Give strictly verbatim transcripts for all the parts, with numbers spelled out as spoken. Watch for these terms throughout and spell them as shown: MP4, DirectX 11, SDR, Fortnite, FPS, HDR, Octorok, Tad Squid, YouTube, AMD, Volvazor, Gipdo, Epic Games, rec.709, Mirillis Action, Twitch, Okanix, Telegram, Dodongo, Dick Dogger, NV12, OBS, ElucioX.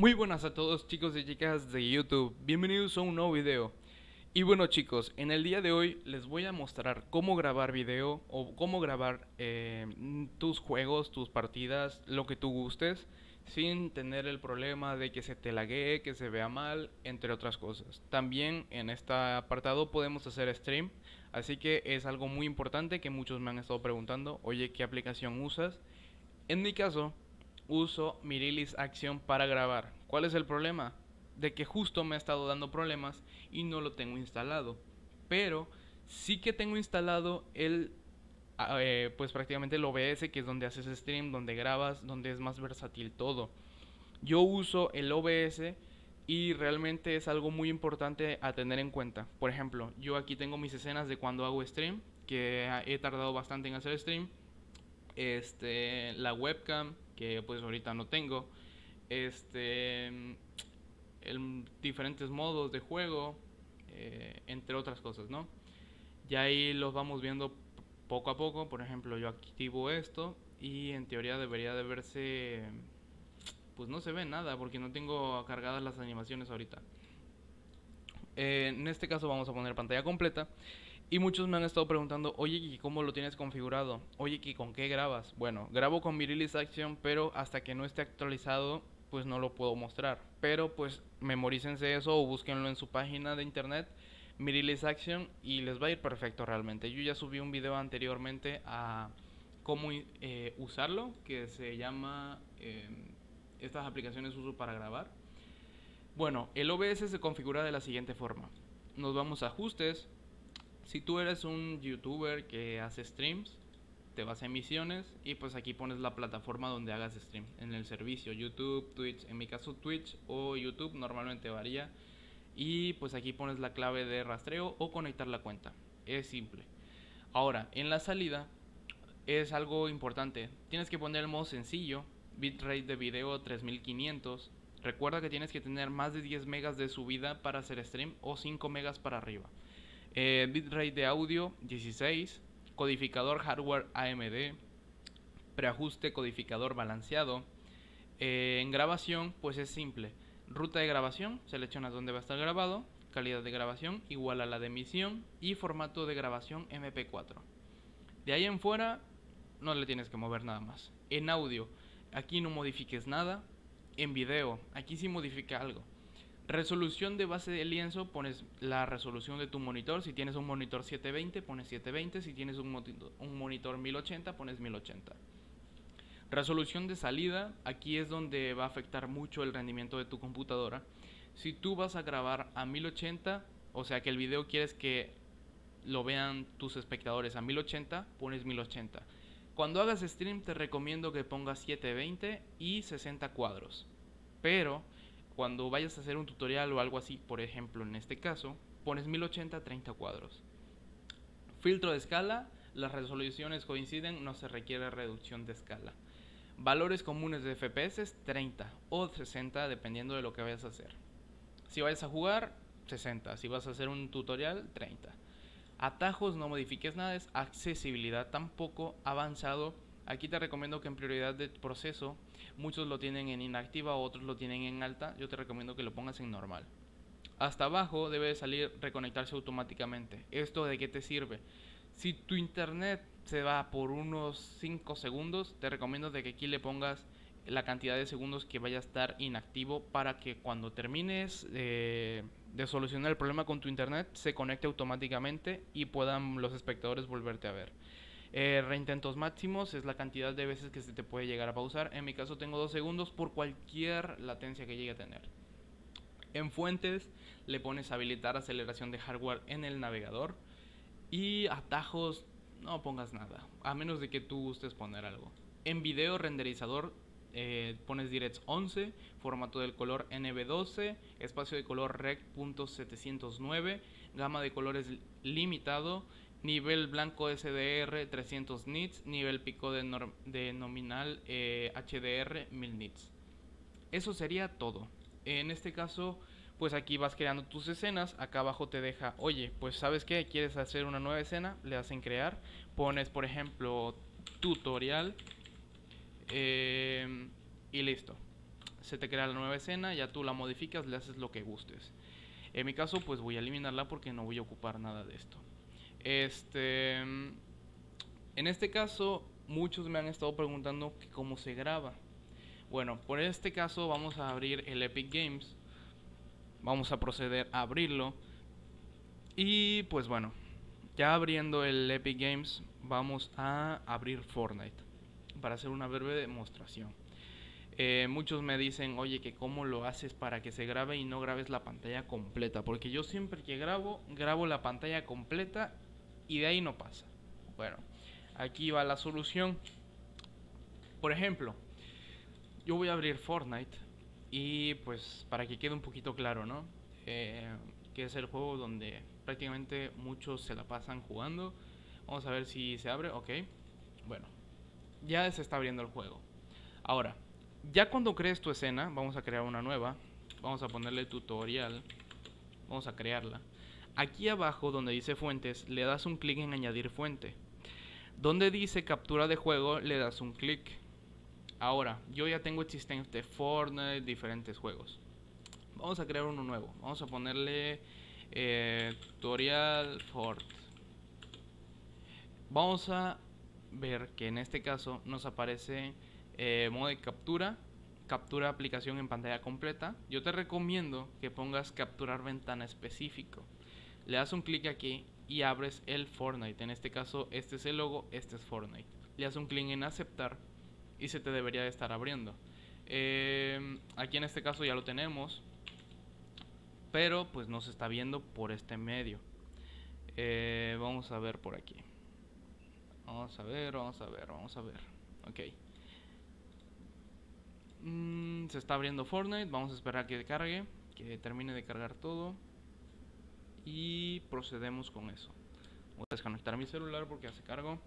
Muy buenas a todos, chicos y chicas de YouTube. Bienvenidos a un nuevo video. Y bueno, chicos, en el día de hoy les voy a mostrar cómo grabar video o cómo grabar eh, tus juegos, tus partidas, lo que tú gustes, sin tener el problema de que se te laguee, que se vea mal, entre otras cosas. También en este apartado podemos hacer stream, así que es algo muy importante que muchos me han estado preguntando. Oye, ¿qué aplicación usas? En mi caso, uso Mirillis Action para grabar. ¿Cuál es el problema? De que justo me ha estado dando problemas y no lo tengo instalado. Pero sí que tengo instalado el, eh, pues prácticamente el O B S, que es donde haces stream, donde grabas, donde es más versátil todo. Yo uso el O B S y realmente es algo muy importante a tener en cuenta. Por ejemplo, yo aquí tengo mis escenas de cuando hago stream, que he tardado bastante en hacer stream. Este, la webcam, que pues ahorita no tengo, este, el, diferentes modos de juego, eh, entre otras cosas, ¿no? Y ahí los vamos viendo poco a poco. Por ejemplo, yo activo esto y en teoría debería de verse, pues no se ve nada porque no tengo cargadas las animaciones ahorita. Eh, en este caso vamos a poner pantalla completa. Y muchos me han estado preguntando, oye, ¿cómo lo tienes configurado? Oye, ¿con qué grabas? Bueno, grabo con Mirillis Action, pero hasta que no esté actualizado, pues no lo puedo mostrar. Pero pues memorícense eso o búsquenlo en su página de internet, Mirillis Action, y les va a ir perfecto realmente. Yo ya subí un video anteriormente a cómo eh, usarlo, que se llama eh, estas aplicaciones uso para grabar. Bueno, el O B S se configura de la siguiente forma. Nos vamos a ajustes. Si tú eres un youtuber que hace streams, te vas a emisiones y pues aquí pones la plataforma donde hagas stream, en el servicio YouTube, Twitch, en mi caso Twitch o YouTube, normalmente varía. Y pues aquí pones la clave de rastreo o conectar la cuenta, es simple. Ahora, en la salida es algo importante, tienes que poner el modo sencillo, bitrate de video tres mil quinientos. Recuerda que tienes que tener más de diez megas de subida para hacer stream o cinco megas para arriba. Eh, bitrate de audio dieciséis, codificador hardware A M D, preajuste codificador balanceado. Eh, en grabación pues es simple, ruta de grabación, seleccionas dónde va a estar grabado, calidad de grabación igual a la de emisión y formato de grabación M P cuatro. De ahí en fuera no le tienes que mover nada más. En audio, aquí no modifiques nada. En video, aquí sí modifica algo. Resolución de base de lienzo, pones la resolución de tu monitor. Si tienes un monitor siete veinte, pones siete veinte. Si tienes un, un monitor mil ochenta, pones mil ochenta. Resolución de salida, aquí es donde va a afectar mucho el rendimiento de tu computadora. Si tú vas a grabar a mil ochenta, o sea que el video quieres que lo vean tus espectadores a mil ochenta, pones mil ochenta. Cuando hagas stream te recomiendo que pongas siete veinte y sesenta cuadros. Pero cuando vayas a hacer un tutorial o algo así, por ejemplo en este caso, pones mil ochenta, treinta cuadros. Filtro de escala, las resoluciones coinciden, no se requiere reducción de escala. Valores comunes de F P S, treinta o sesenta, dependiendo de lo que vayas a hacer. Si vayas a jugar, sesenta. Si vas a hacer un tutorial, treinta. Atajos, no modifiques nada. Es accesibilidad, tampoco avanzado. Aquí te recomiendo que en prioridad de proceso, muchos lo tienen en inactiva, otros lo tienen en alta. Yo te recomiendo que lo pongas en normal. Hasta abajo debe salir reconectarse automáticamente. ¿Esto de qué te sirve? Si tu internet se va por unos cinco segundos, te recomiendo de que aquí le pongas la cantidad de segundos que vaya a estar inactivo para que cuando termines eh, de solucionar el problema con tu internet, se conecte automáticamente y puedan los espectadores volverte a ver. Eh, reintentos máximos es la cantidad de veces que se te puede llegar a pausar. En mi caso tengo dos segundos por cualquier latencia que llegue a tener. En fuentes le pones habilitar aceleración de hardware en el navegador. Y atajos no pongas nada, a menos de que tú gustes poner algo. En video renderizador eh, pones DirectX once, formato del color N V doce, espacio de color rec punto setecientos nueve, gama de colores limitado, nivel blanco S D R trescientos nits, nivel pico de, norm, de nominal eh, H D R mil nits. Eso sería todo. En este caso, pues aquí vas creando tus escenas. Acá abajo te deja, oye, pues ¿sabes qué? ¿Quieres hacer una nueva escena? Le hacen crear. Pones, por ejemplo, tutorial eh, y listo. se te crea la nueva escena, ya tú la modificas, le haces lo que gustes. En mi caso pues voy a eliminarla porque no voy a ocupar nada de esto. Este, en este caso muchos me han estado preguntando que cómo se graba. Bueno, por este caso vamos a abrir el Epic Games. Vamos a proceder a abrirlo. Y pues bueno, ya abriendo el Epic Games, vamos a abrir Fortnite para hacer una breve demostración. Eh, muchos me dicen, oye, que cómo lo haces para que se grabe y no grabes la pantalla completa, porque yo siempre que grabo, grabo la pantalla completa y de ahí no pasa. Bueno, aquí va la solución. Por ejemplo, yo voy a abrir Fortnite y pues para que quede un poquito claro, ¿no? Eh, que es el juego donde prácticamente muchos se la pasan jugando. Vamos a ver si se abre, ok. Bueno, ya se está abriendo el juego. Ahora, ya cuando crees tu escena, vamos a crear una nueva. Vamos a ponerle tutorial. Vamos a crearla. Aquí abajo donde dice fuentes, le das un clic en añadir fuente. Donde dice captura de juego, le das un clic. Ahora, yo ya tengo existente Fortnite, diferentes juegos. Vamos a crear uno nuevo. Vamos a ponerle eh, tutorial Fort. Vamos a ver que en este caso nos aparece eh, modo de captura. Captura aplicación en pantalla completa. Yo te recomiendo que pongas capturar ventana específico. Le das un clic aquí y abres el Fortnite. En este caso, este es el logo, este es Fortnite. Le das un clic en aceptar y se te debería de estar abriendo. Eh, aquí en este caso ya lo tenemos, pero pues no se está viendo por este medio. Eh, vamos a ver por aquí. Vamos a ver, vamos a ver, vamos a ver. Ok. Mm, se está abriendo Fortnite. Vamos a esperar que cargue, que termine de cargar todo. Y procedemos con eso. Voy a desconectar mi celular porque ya se cargó.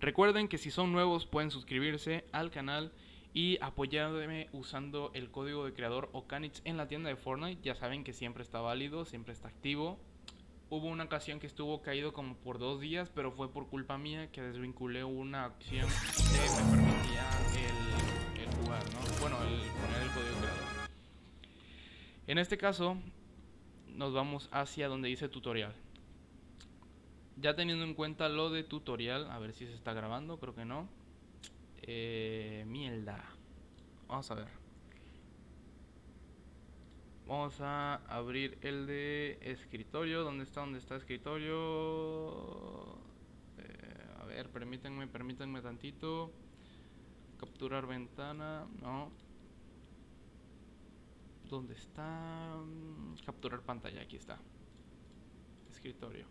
Recuerden que si son nuevos pueden suscribirse al canal y apoyarme usando el código de creador Okanix en la tienda de Fortnite. Ya saben que siempre está válido, siempre está activo. Hubo una ocasión que estuvo caído como por dos días, pero fue por culpa mía que desvinculé una acción que me permitía el, el jugar, ¿no? Bueno, el poner el código de creador. En este caso, nos vamos hacia donde dice tutorial. Ya teniendo en cuenta lo de tutorial, a ver si se está grabando, creo que no. Eh, mierda. Vamos a ver. Vamos a abrir el de escritorio. ¿Dónde está? ¿Dónde está escritorio? Eh, a ver, permítanme, permítanme tantito. Capturar ventana, no. ¿Dónde está? Capturar pantalla, aquí está. Escritorio.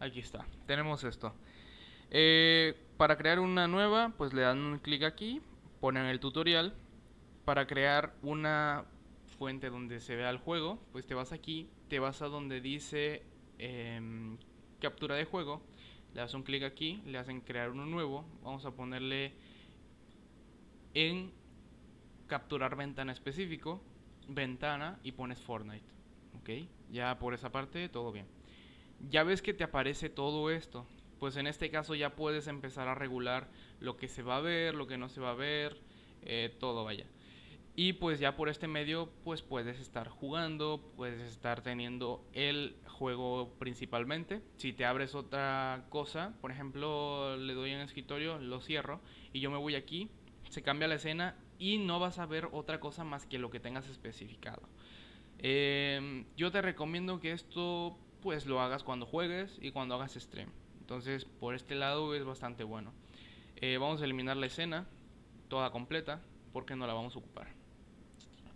Aquí está, tenemos esto. eh, Para crear una nueva, pues le dan un clic aquí. Ponen el tutorial. Para crear una fuente donde se vea el juego, pues te vas aquí, te vas a donde dice eh, captura de juego. Le das un clic aquí, le hacen crear uno nuevo. Vamos a ponerle en capturar ventana específico, ventana, y pones Fortnite. Ok, ya por esa parte todo bien. Ya ves que te aparece todo esto. Pues en este caso ya puedes empezar a regular lo que se va a ver, lo que no se va a ver, eh, todo, vaya. Y pues ya por este medio pues puedes estar jugando, puedes estar teniendo el juego principalmente. Si te abres otra cosa, por ejemplo, le doy en el escritorio, lo cierro y yo me voy aquí, se cambia la escena y no vas a ver otra cosa más que lo que tengas especificado. eh, Yo te recomiendo que esto pues lo hagas cuando juegues y cuando hagas stream. Entonces por este lado es bastante bueno. eh, Vamos a eliminar la escena toda completa porque no la vamos a ocupar.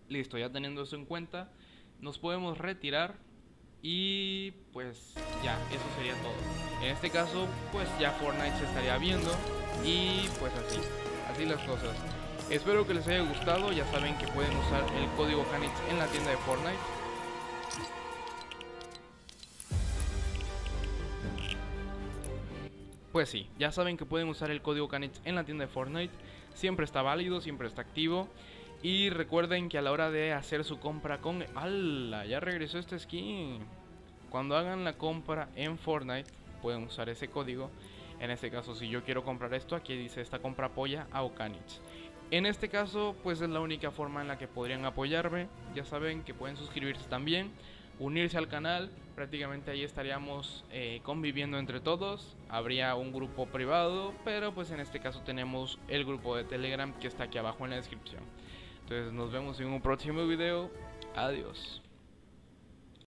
Listo, ya teniendo eso en cuenta, nos podemos retirar. Y pues ya, eso sería todo. En este caso pues ya Fortnite se estaría viendo. Y pues así, así las cosas. Espero que les haya gustado. Ya saben que pueden usar el código Okanix en la tienda de Fortnite. Pues sí, ya saben que pueden usar el código Okanix en la tienda de Fortnite. Siempre está válido, siempre está activo. Y recuerden que a la hora de hacer su compra con... ¡Hala! Ya regresó este skin. Cuando hagan la compra en Fortnite, pueden usar ese código. En este caso, si yo quiero comprar esto, aquí dice esta compra apoya a Okanix. En este caso, pues es la única forma en la que podrían apoyarme. Ya saben que pueden suscribirse también, unirse al canal. Prácticamente ahí estaríamos eh, conviviendo entre todos. Habría un grupo privado, pero pues en este caso tenemos el grupo de Telegram que está aquí abajo en la descripción. Entonces nos vemos en un próximo video. Adiós.